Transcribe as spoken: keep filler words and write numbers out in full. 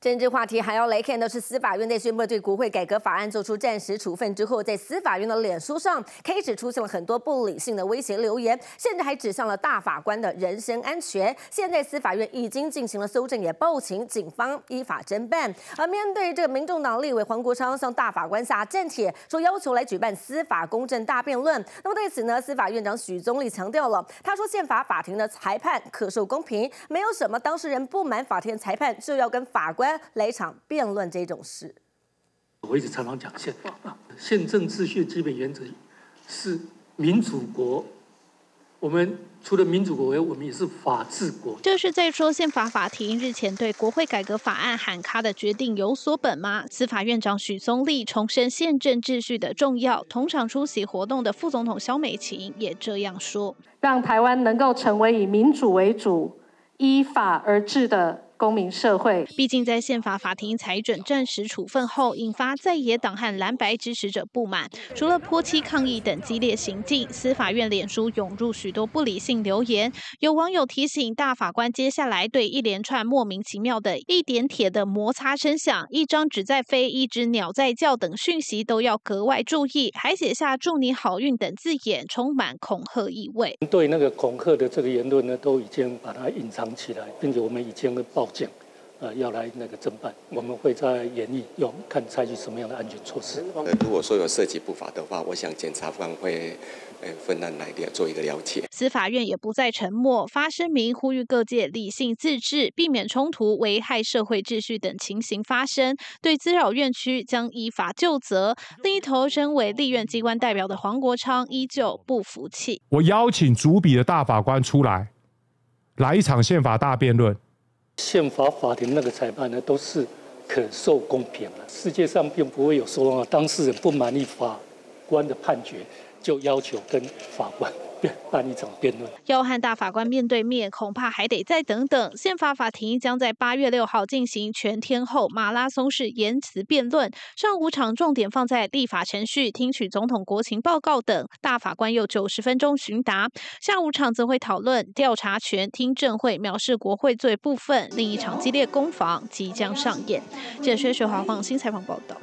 政治话题还要来看的是，司法院在宣布对国会改革法案做出暂时处分之后，在司法院的脸书上开始出现了很多不理性的威胁留言，甚至还指向了大法官的人身安全。现在司法院已经进行了搜证，也报请警方依法侦办。而面对这个民众党立委黄国昌向大法官下战帖，说要求来举办司法公正大辩论。那么对此呢，司法院长许宗力强调了，他说宪法法庭的裁判可受公平，没有什么当事人不满法庭的裁判就要跟法官来一场辩论这种事。我一直常常讲宪法啊，宪政秩序基本原则是民主国。 我们除了民主国外，我们也是法治国。这是在说宪法法庭日前对国会改革法案喊卡的决定有所本吗？司法院长许宗力重申宪政秩序的重要。同场出席活动的副总统萧美琴也这样说：“让台湾能够成为以民主为主、依法而治的。” 公民社会，毕竟在宪法法庭裁准暂时处分后，引发在野党和蓝白支持者不满。除了泼漆抗议等激烈行径，司法院脸书涌入许多不理性留言。有网友提醒大法官，接下来对一连串莫名其妙的一点铁的摩擦声响、一张纸在飞、一只鸟在叫等讯息都要格外注意，还写下“祝你好运”等字眼，充满恐吓意味。对那个恐吓的这个言论呢，都已经把它隐藏起来，并且我们已经报。 讲，呃，要来那个侦办，我们会在研议用，看采取什么样的安全措施。呃，如果说有涉及不法的话，我想检察官会，呃，分案来做一个了解。司法院也不再沉默，发声明呼吁各界理性自治，避免冲突、危害社会秩序等情形发生。对滋扰院区将依法就责。另一头，身为立院机关代表的黄国昌依旧不服气。我邀请主笔的大法官出来，来一场宪法大辩论。 宪法法庭那个裁判呢，都是可受公平的。世界上并不会有说当事人不满意法官的判决，就要求跟法官办一场辩论。要和大法官面对面，恐怕还得再等等。宪法法庭将在八月六号进行全天候马拉松式言辞辩论，上午场重点放在立法程序、听取总统国情报告等。大法官有九十分钟询答，下午场则会讨论调查权、听证会、藐视国会罪部分。另一场激烈攻防即将上演。记者薛学华、黄欣采访报道。